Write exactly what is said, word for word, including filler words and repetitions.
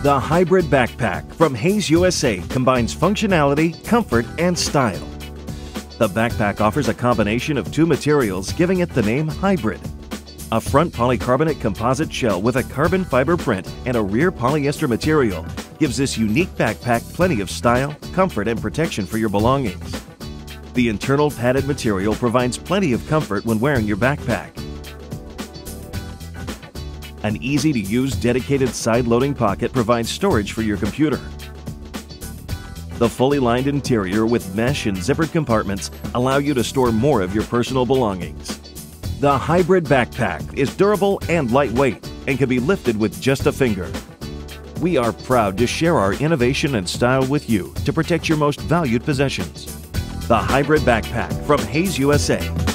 The hybrid backpack from Heys U S A combines functionality, comfort, and style. The backpack offers a combination of two materials, giving it the name hybrid. A front polycarbonate composite shell with a carbon fiber print and a rear polyester material gives this unique backpack plenty of style, comfort, and protection for your belongings. The internal padded material provides plenty of comfort when wearing your backpack. An easy-to-use dedicated side-loading pocket provides storage for your computer. The fully lined interior with mesh and zippered compartments allow you to store more of your personal belongings. The hybrid backpack is durable and lightweight and can be lifted with just a finger. We are proud to share our innovation and style with you to protect your most valued possessions. The hybrid backpack from Heys U S A.